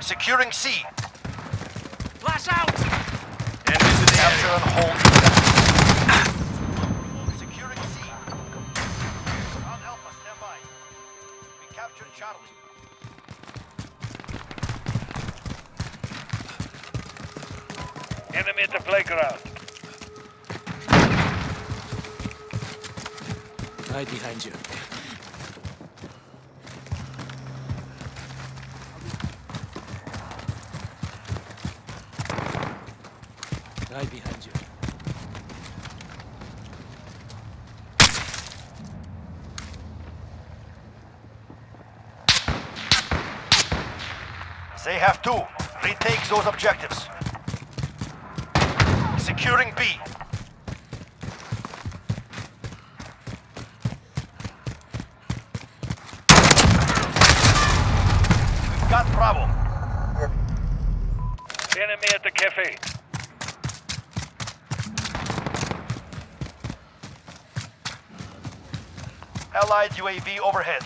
Securing C. Flash out! Enemies in the capture and hold. Securing C. On Alpha, stand by. We captured Charlie. Enemy at the playground. Right behind you. Right behind you. They have to retake those objectives. Securing B. We've got Bravo. Enemy at the cafe. Allied UAV overhead.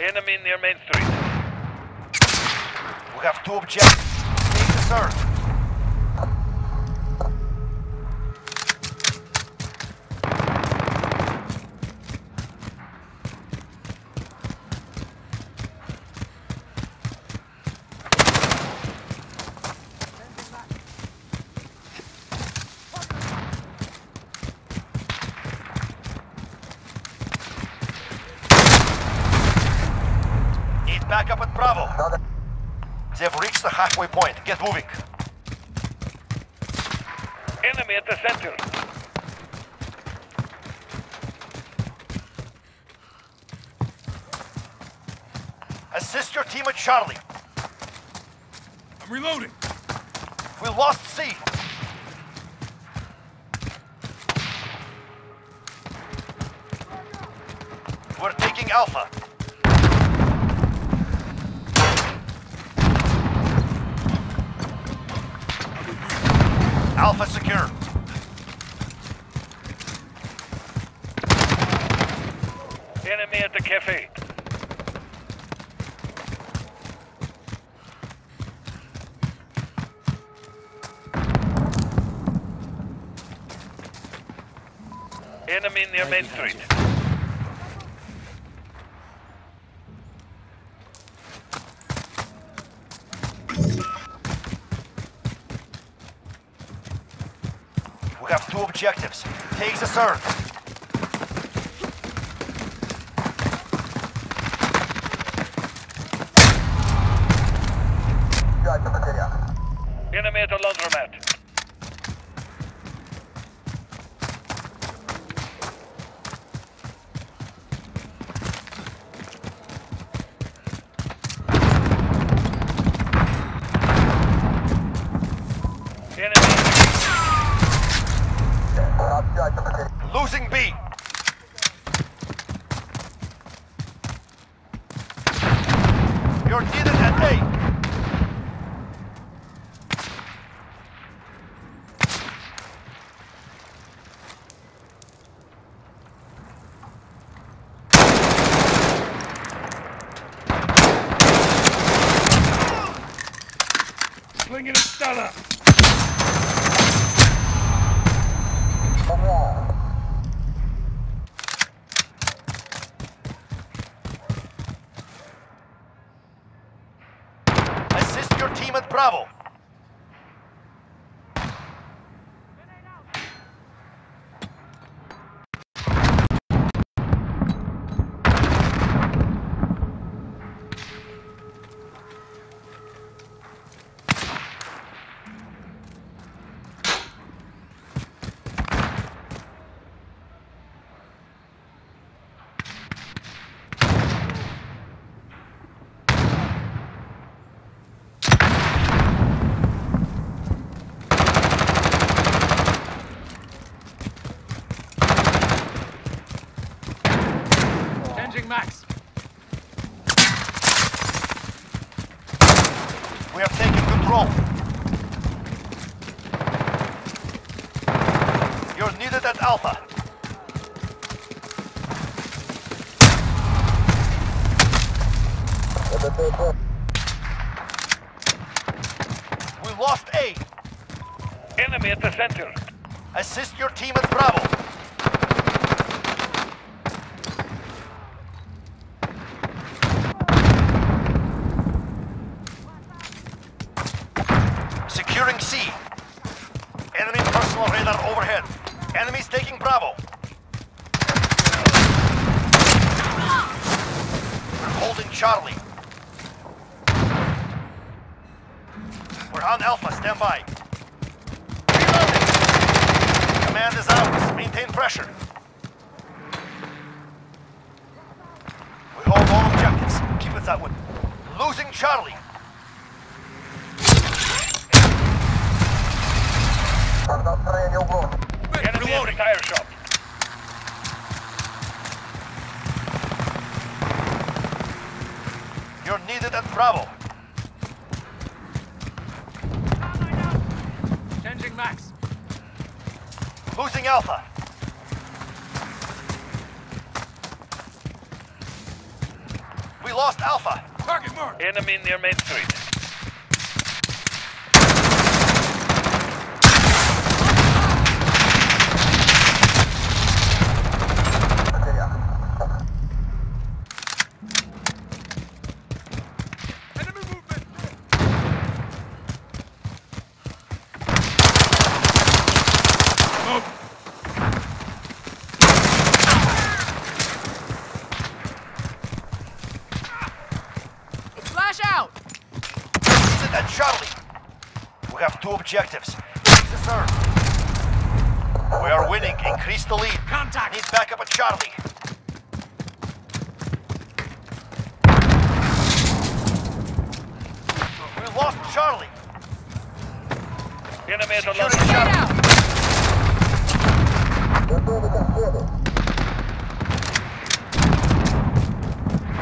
Enemy near Main Street. We have two objectives. Take this earth. Back up at Bravo. They've reached the halfway point. Get moving. Enemy at the center. Assist your team at Charlie. I'm reloading. We lost C. We're taking Alpha. Alpha secure. Enemy at the cafe. Enemy near Main Street. We have two objectives. Take the surge. Enemy at the laundromat. Losing B. You're needed at A. Slinging a stunner. Team at Bravo. We are taking control. You're needed at Alpha. We lost A. Enemy at the center. Assist your team at Bravo. Securing C. Enemy personal radar overhead. Enemies taking Bravo. We're holding Charlie. We're on Alpha, stand by. Reloading. Command is ours. Maintain pressure. We hold all objectives. Keep it that way. Losing Charlie. Enemy reloading. Tire shop. You're needed at Bravo. Changing max. Losing Alpha. We lost Alpha. Target mark. Enemy near Main Street. At Charlie. We have two objectives. We are winning. Increase the lead. Contact. Need backup at Charlie. We lost Charlie. Enemy at the lost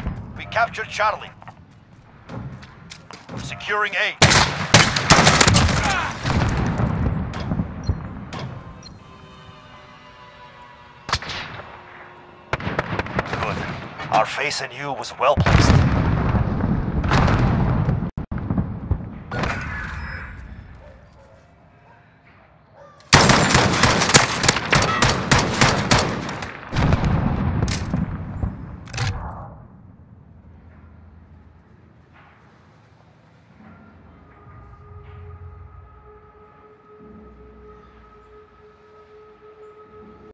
Charlie. We captured Charlie. Securing A. Good. Our faith in you was well placed.